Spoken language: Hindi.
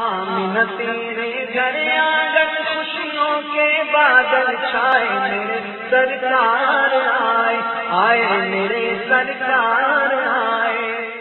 आमिना तेरे घर आंगन खुशियों के बादल छाए, मेरे सरकार आए, आए मेरे सरकार आए।